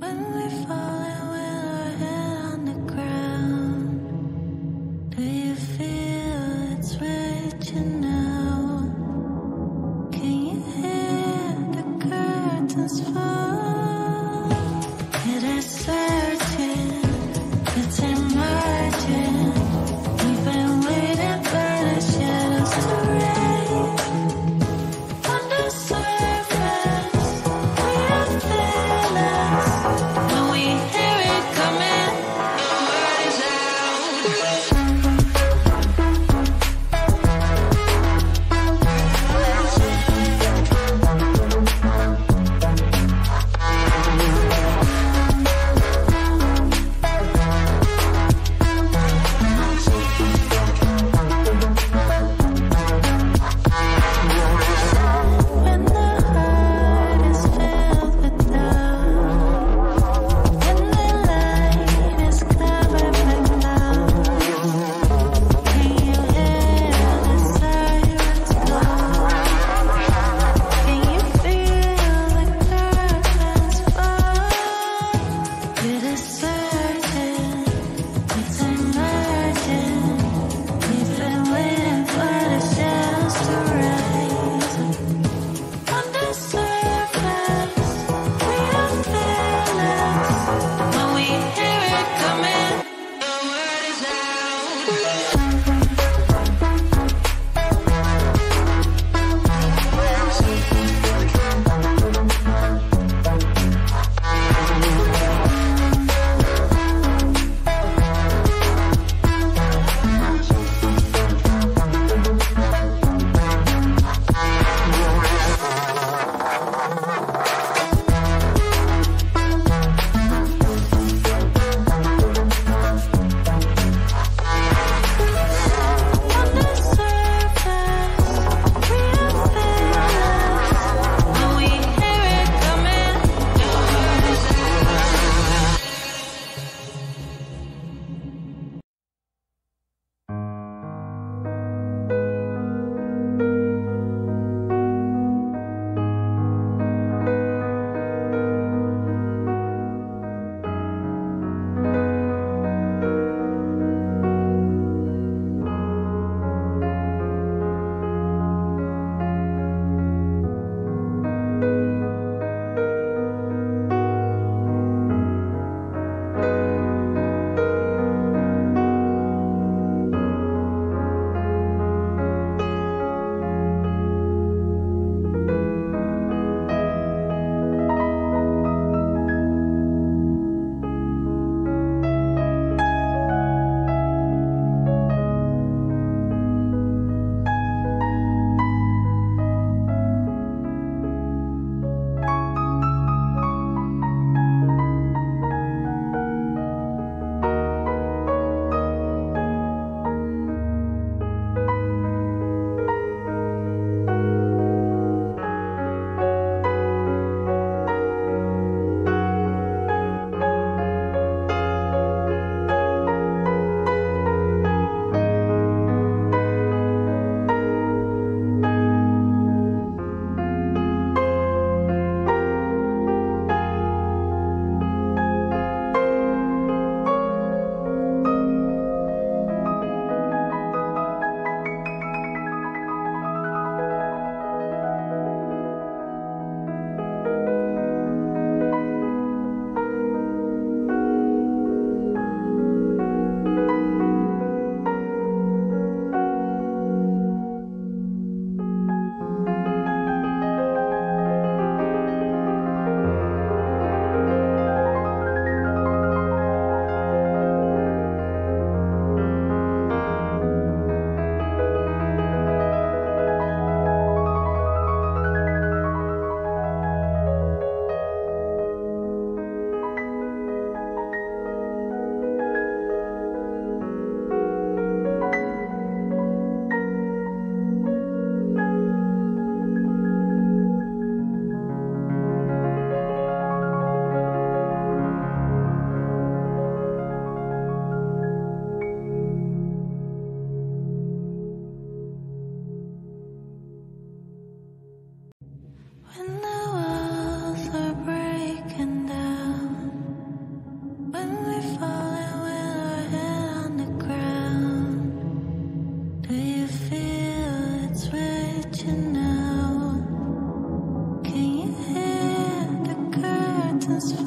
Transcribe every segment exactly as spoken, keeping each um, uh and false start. Bye.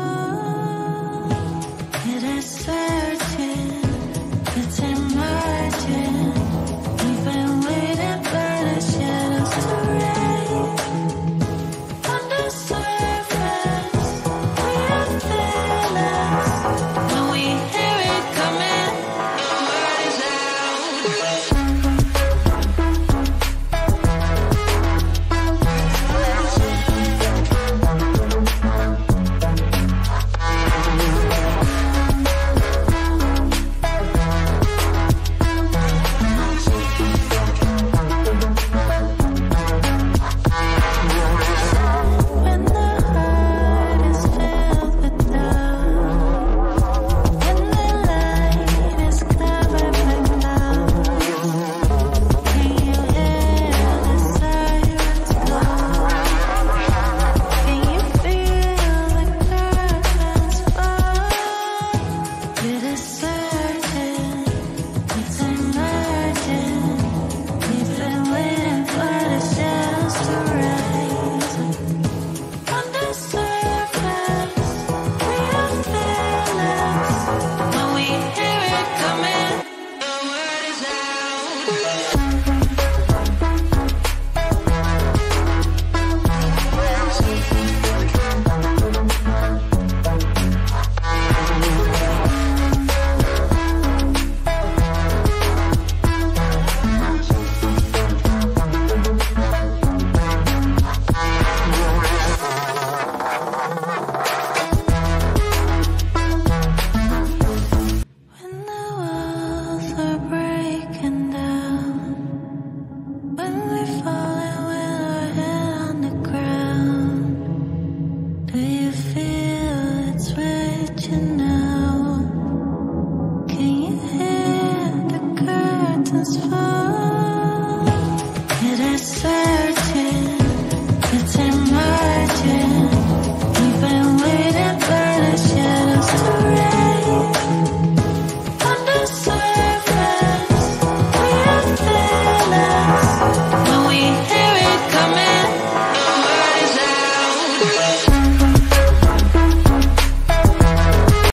Oh.